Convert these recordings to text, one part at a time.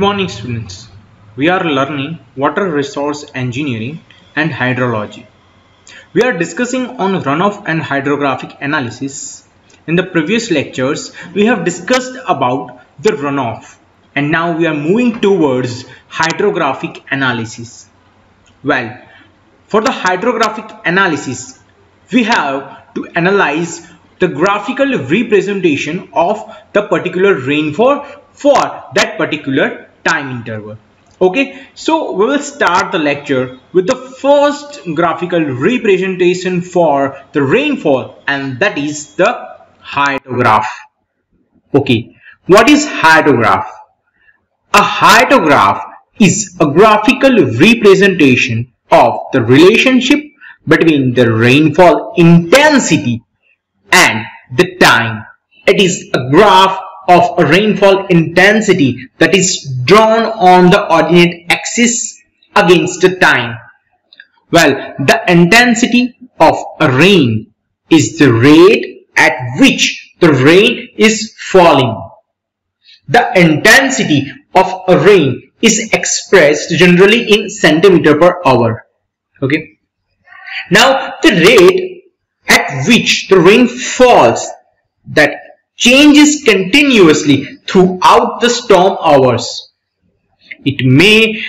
Good morning students, we are learning water resource engineering and hydrology. We are discussing on runoff and hydrographic analysis. In the previous lectures, we have discussed about the runoff and now we are moving towards hydrographic analysis. Well, for the hydrographic analysis, we have to analyze the graphical representation of the particular rainfall for that particular time interval. Okay, so we will start the lecture with the first graphical representation for the rainfall, and that is the hyetograph. Okay, what is hyetograph? A hyetograph is a graphical representation of the relationship between the rainfall intensity and the time. It is a graph of a rainfall intensity that is drawn on the ordinate axis against the time. Well, the intensity of a rain is the rate at which the rain is falling. The intensity of a rain is expressed generally in centimeter per hour. Okay. Now, the rate at which the rain falls, that changes continuously throughout the storm hours. It may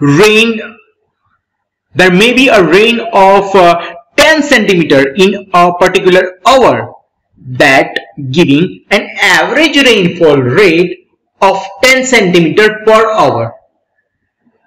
rain, there may be a rain of 10 centimeter in a particular hour, that giving an average rainfall rate of 10 centimeter per hour.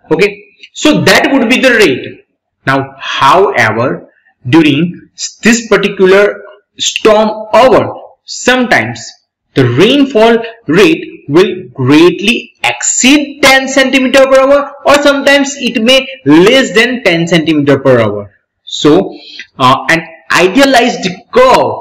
Okay, so that would be the rate. Now, however, during this particular storm hour, sometimes the rainfall rate will greatly exceed 10 centimeter per hour, or sometimes it may less than 10 centimeter per hour. So an idealized curve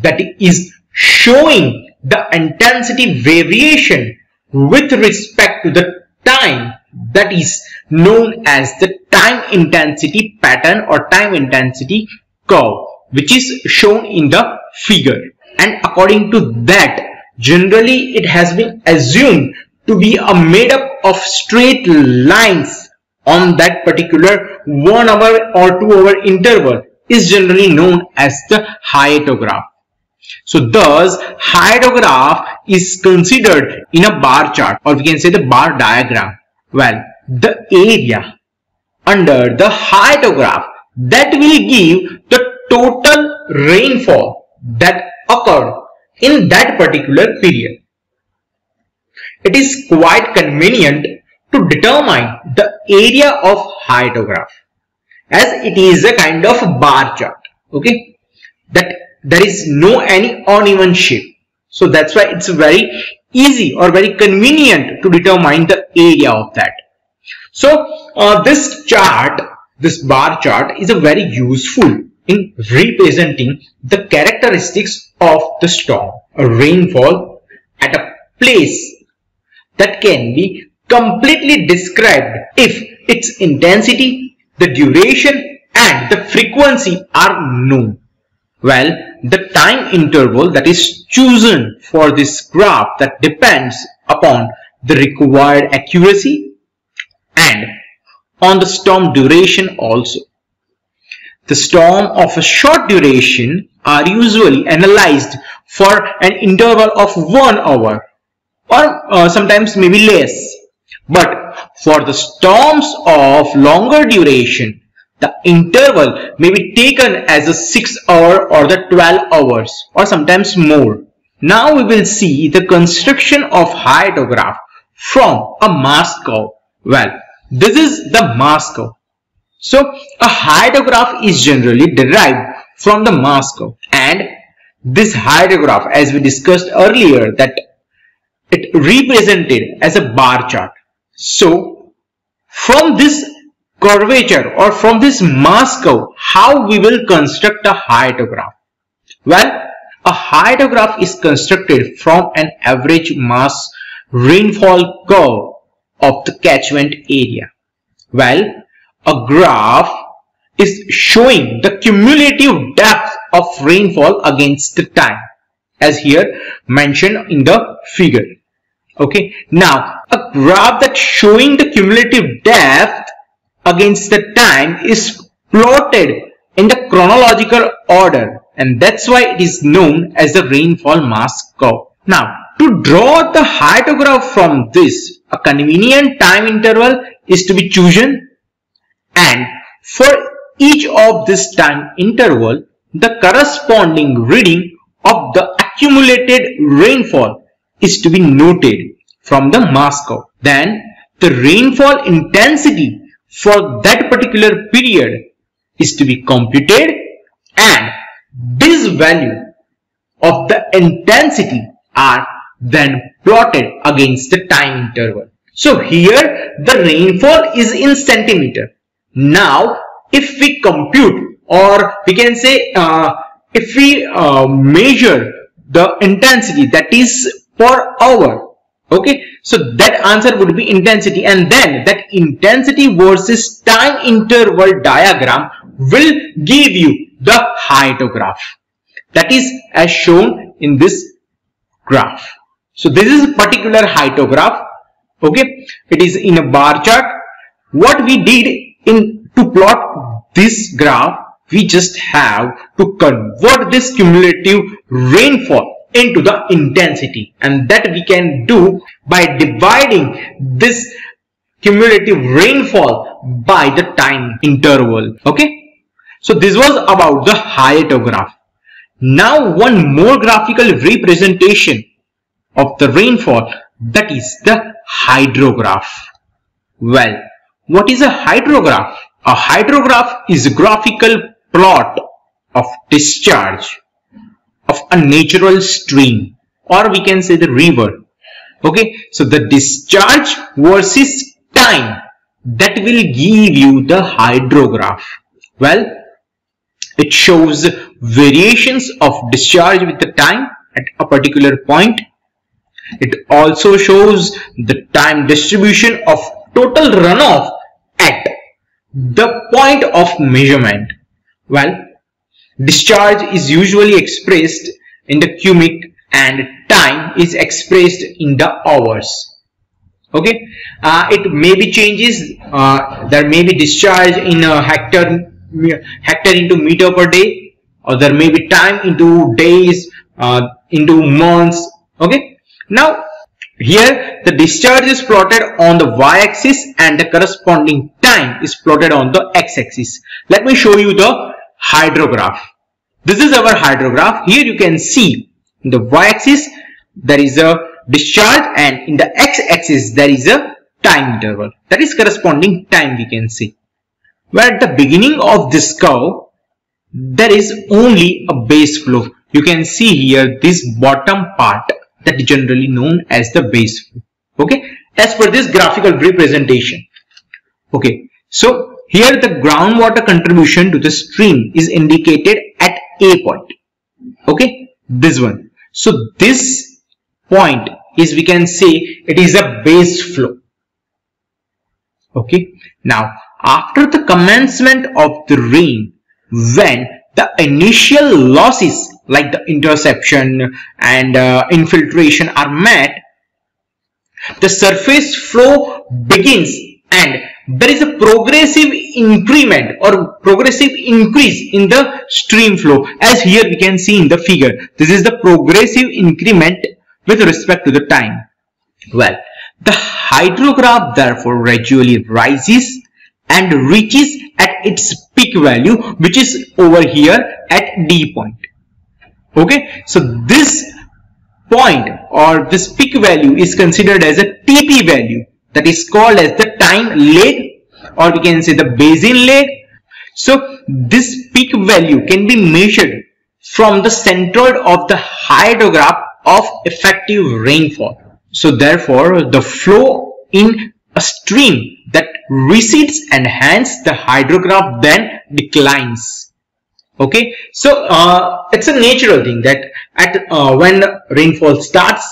that is showing the intensity variation with respect to the time, that is known as the time intensity pattern or time intensity curve, which is shown in the figure. And according to that, generally it has been assumed to be a made up of straight lines on that particular 1 hour or 2 hour interval is generally known as the hyetograph. So thus, hyetograph is considered in a bar chart, or we can say the bar diagram. Well, the area under the hyetograph that will give the total rainfall that occurred in that particular period. It is quite convenient to determine the area of hyetograph, as it is a kind of bar chart. Okay, that there is no any uneven shape, so that's why it's very easy or very convenient to determine the area of that. So this chart, this bar chart, is a very useful in representing the characteristics of the storm or rainfall at a place that can be completely described if its intensity, the duration and the frequency are known. Well, the time interval that is chosen for this graph that depends upon the required accuracy and on the storm duration also. The storm of a short duration are usually analyzed for an interval of 1 hour or sometimes maybe less. But for the storms of longer duration, the interval may be taken as a 6 hour or the 12 hours or sometimes more. Now we will see the construction of hyetograph from a mass curve. Well, this is the mass curve. So, a hyetograph is generally derived from the mass curve, and this hyetograph, as we discussed earlier, that it represented as a bar chart. So, from this curvature or from this mass curve, how we will construct a hyetograph? Well, a hyetograph is constructed from an average mass rainfall curve of the catchment area. Well, a graph is showing the cumulative depth of rainfall against the time, as here mentioned in the figure. Okay, now a graph that's showing the cumulative depth against the time is plotted in the chronological order, and that's why it is known as the rainfall mass curve. Now, to draw the hyetograph from this, a convenient time interval is to be chosen, and for each of this time interval, the corresponding reading of the accumulated rainfall is to be noted from the mass curve. Then the rainfall intensity for that particular period is to be computed, and this value of the intensity are then plotted against the time interval. So here the rainfall is in centimeter. Now if we compute, or we can say if we measure the intensity, that is per hour, okay, so that answer would be intensity, and then that intensity versus time interval diagram will give you the hyetograph, that is as shown in this graph. So this is a particular hyetograph. Okay, it is in a bar chart. What we did in to plot this graph, we just have to convert this cumulative rainfall into the intensity, and that we can do by dividing this cumulative rainfall by the time interval. Okay, so this was about the hyetograph. Now one more graphical representation of the rainfall, that is the hydrograph. Well, what is a hydrograph? A hydrograph is a graphical plot of discharge of a natural stream, or we can say the river. Okay, so the discharge versus time, that will give you the hydrograph. Well, it shows variations of discharge with the time at a particular point. It also shows the time distribution of total runoff at the point of measurement. Well, discharge is usually expressed in the cubic and time is expressed in the hours. Okay, it may be changes, there may be discharge in a hectare into meter per day, or there may be time into days, into months. Okay, now here the discharge is plotted on the y-axis and the corresponding time is plotted on the x-axis. Let me show you the hydrograph. This is our hydrograph. Here you can see in the y-axis there is a discharge, and in the x-axis there is a time interval, that is corresponding time we can see. Where at the beginning of this curve there is only a base flow. You can see here this bottom part, that is generally known as the base flow. Okay, as per this graphical representation. Okay, so here the groundwater contribution to the stream is indicated at a point. Okay, this one. So this point is, we can say, it is a base flow. Okay, now after the commencement of the rain, when the initial losses like the interception and infiltration are met, the surface flow begins, and there is a progressive increment or progressive increase in the stream flow, as here we can see in the figure. This is the progressive increment with respect to the time. Well, the hydrograph therefore gradually rises and reaches at its peak value, which is over here at D point. Okay, so this point or this peak value is considered as a TP value, that is called as the time leg, or we can say the basin leg. So this peak value can be measured from the centroid of the hydrograph of effective rainfall. So therefore the flow in a stream that recedes, and hence the hydrograph then declines. Okay, so it's a natural thing that at when rainfall starts,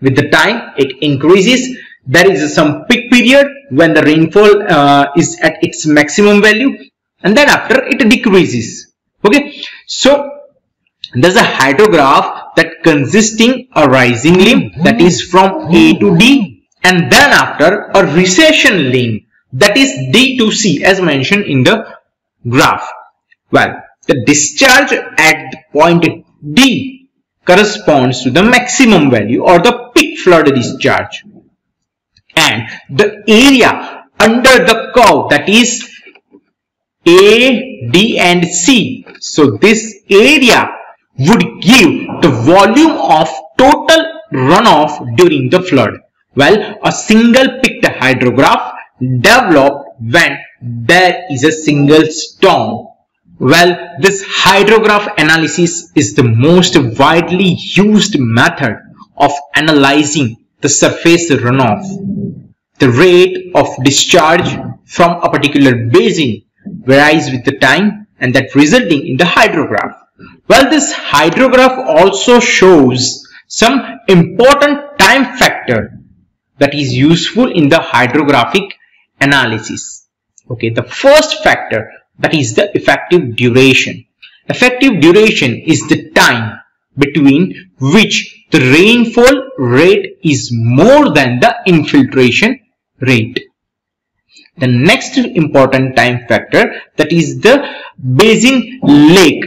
with the time it increases. There is some peak period when the rainfall is at its maximum value, and then after it decreases. Okay, so there's a hydrograph that consisting a rising limb, that is from A to D, and then after a recession limb, that is D to C, as mentioned in the graph. Well, the discharge at point D corresponds to the maximum value or the peak flood discharge, and the area under the curve, that is A, D and C. So this area would give the volume of total runoff during the flood. Well, a single peaked hydrograph developed when there is a single storm. Well, this hydrograph analysis is the most widely used method of analyzing the surface runoff. The rate of discharge from a particular basin varies with the time, and that resulting in the hydrograph. Well, this hydrograph also shows some important time factor that is useful in the hydrographic analysis. Okay, the first factor, that is the effective duration. Effective duration is the time between which the rainfall rate is more than the infiltration rate. The next important time factor, that is the basin lake,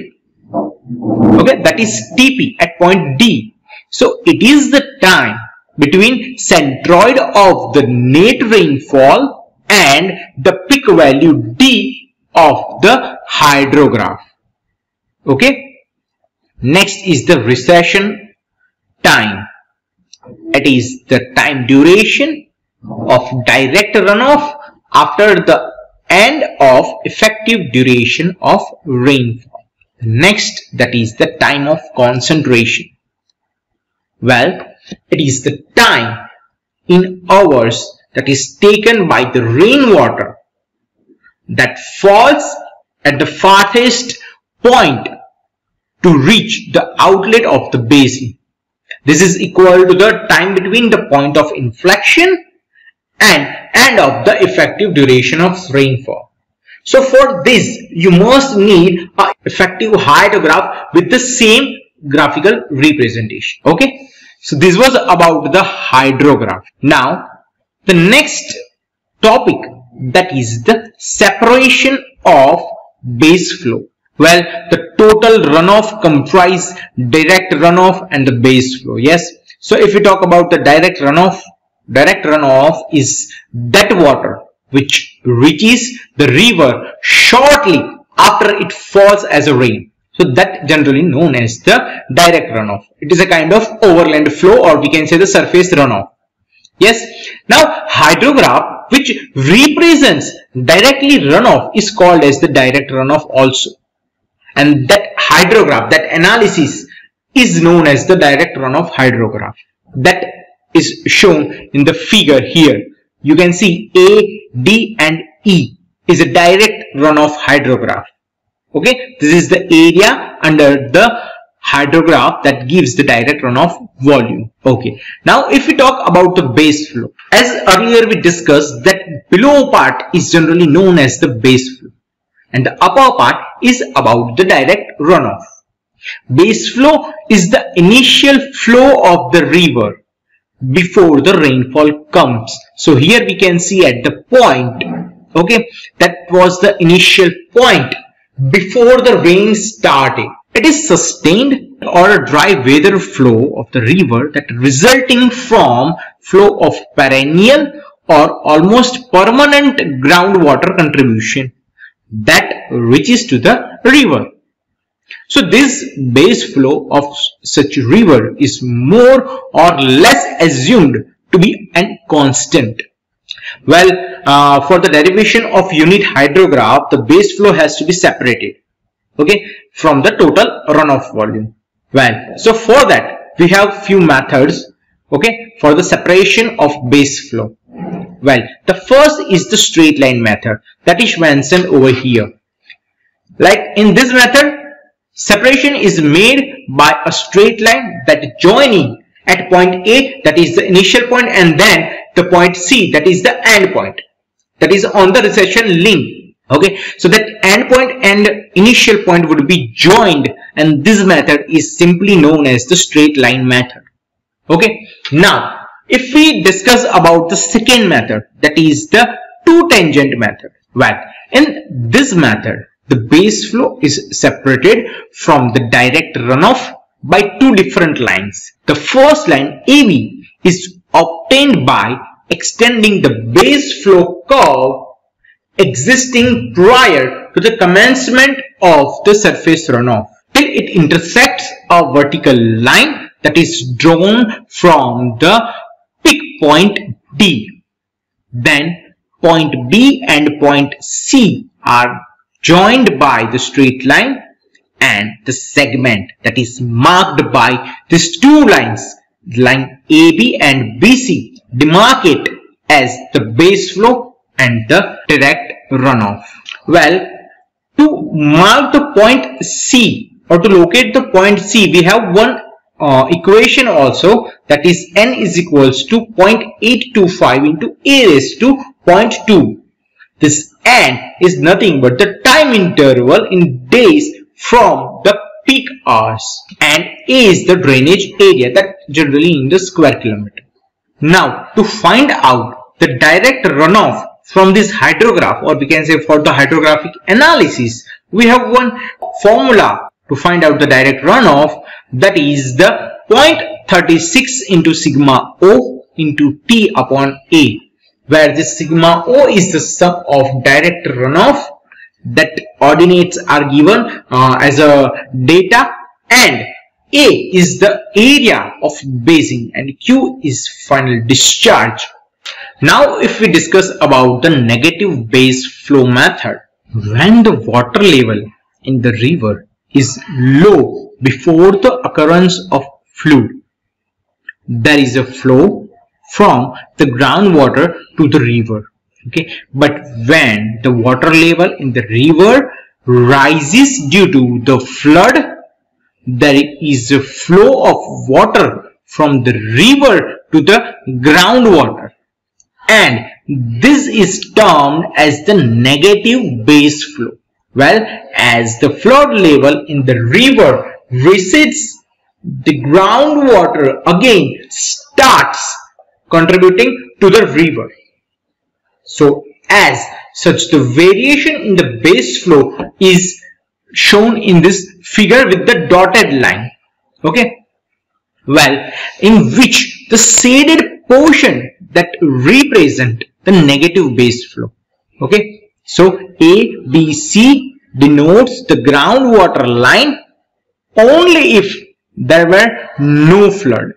okay, that is TP at point D. So it is the time between centroid of the net rainfall and the peak value D of the hydrograph. Okay. Next is the recession time. It is the time duration of direct runoff after the end of effective duration of rainfall. Next, that is the time of concentration. Well, it is the time in hours that is taken by the rainwater that falls at the farthest point to reach the outlet of the basin. This is equal to the time between the point of inflection and end of the effective duration of rainfall. So for this, you must need an effective hydrograph with the same graphical representation. Okay. So this was about the hydrograph. Now, the next topic, that is the separation of base flow. Well, the total runoff comprises direct runoff and the base flow. Yes. So if we talk about the direct runoff is that water which reaches the river shortly after it falls as a rain. So that generally known as the direct runoff. It is a kind of overland flow, or we can say the surface runoff. Yes. Now hydrograph which represents directly runoff is called as the direct runoff also. And that hydrograph, that analysis is known as the direct runoff hydrograph. That is shown in the figure here. You can see A, D and E is a direct runoff hydrograph. Okay, this is the area under the hydrograph that gives the direct runoff volume. Okay, now if we talk about the base flow, as earlier we discussed, that below part is generally known as the base flow and the upper part is about the direct runoff. Base flow is the initial flow of the river before the rainfall comes. So here we can see at the point, okay, that was the initial point before the rain started. It is sustained or a dry weather flow of the river that resulting from flow of perennial or almost permanent groundwater contribution that reaches to the river. So this base flow of such river is more or less assumed to be a constant. Well, for the derivation of unit hydrograph, the base flow has to be separated, okay, from the total runoff volume. Well, so for that we have few methods, okay, for the separation of base flow. Well, the first is the straight line method that is mentioned over here. Like in this method, separation is made by a straight line that joining at point A, that is the initial point, and then the point C, that is the end point, that is on the recession limb. Okay, so that end point and initial point would be joined, and this method is simply known as the straight line method. Okay, now if we discuss about the second method, that is the two tangent method, well, in this method the base flow is separated from the direct runoff by two different lines. The first line AB is obtained by extending the base flow curve existing prior to the commencement of the surface runoff till it intersects a vertical line that is drawn from the peak point D. Then point B and point C are joined by the straight line and the segment that is marked by these two lines, line AB and BC, demarcate as the base flow and the direct runoff. Well, to mark the point C or to locate the point C, we have one equation also, that is n is equals to 0.825 into a raised to 0.2. This n is nothing but the time interval in days from the peak hours, and a is the drainage area, that generally in the square kilometer. Now to find out the direct runoff from this hydrograph, or we can say for the hydrographic analysis, we have one formula to find out the direct runoff, that is the 0.36 into sigma O into T upon A, where this sigma O is the sum of direct runoff, that ordinates are given as a data, and A is the area of basin and Q is final discharge. Now if we discuss about the negative base flow method, when the water level in the river is low before the occurrence of fluid, there is a flow from the groundwater to the river. Okay, but when the water level in the river rises due to the flood, there is a flow of water from the river to the groundwater, and this is termed as the negative base flow. Well, as the flood level in the river recedes, the groundwater again starts contributing to the river. So as such, the variation in the base flow is shown in this figure with the dotted line. Okay, well, in which the shaded portion that represent the negative base flow. Okay, so A, B, C denotes the groundwater line only if there were no flood.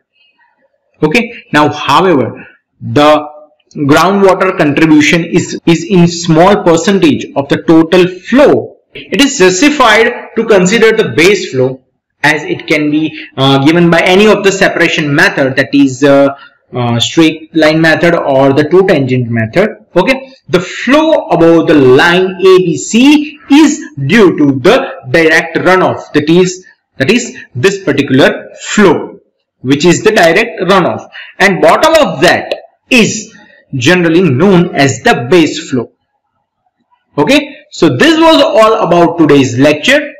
Okay, now however, the groundwater contribution is in small percentage of the total flow. It is justified to consider the base flow, as it can be given by any of the separation method, that is straight line method or the two tangent method. Okay, the flow above the line ABC is due to the direct runoff, that is this particular flow, which is the direct runoff, and bottom of that is generally known as the base flow. Okay, so this was all about today's lecture.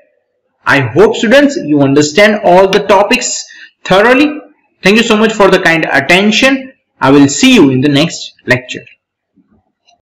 I hope students you understand all the topics thoroughly. Thank you so much for the kind attention. I will see you in the next lecture.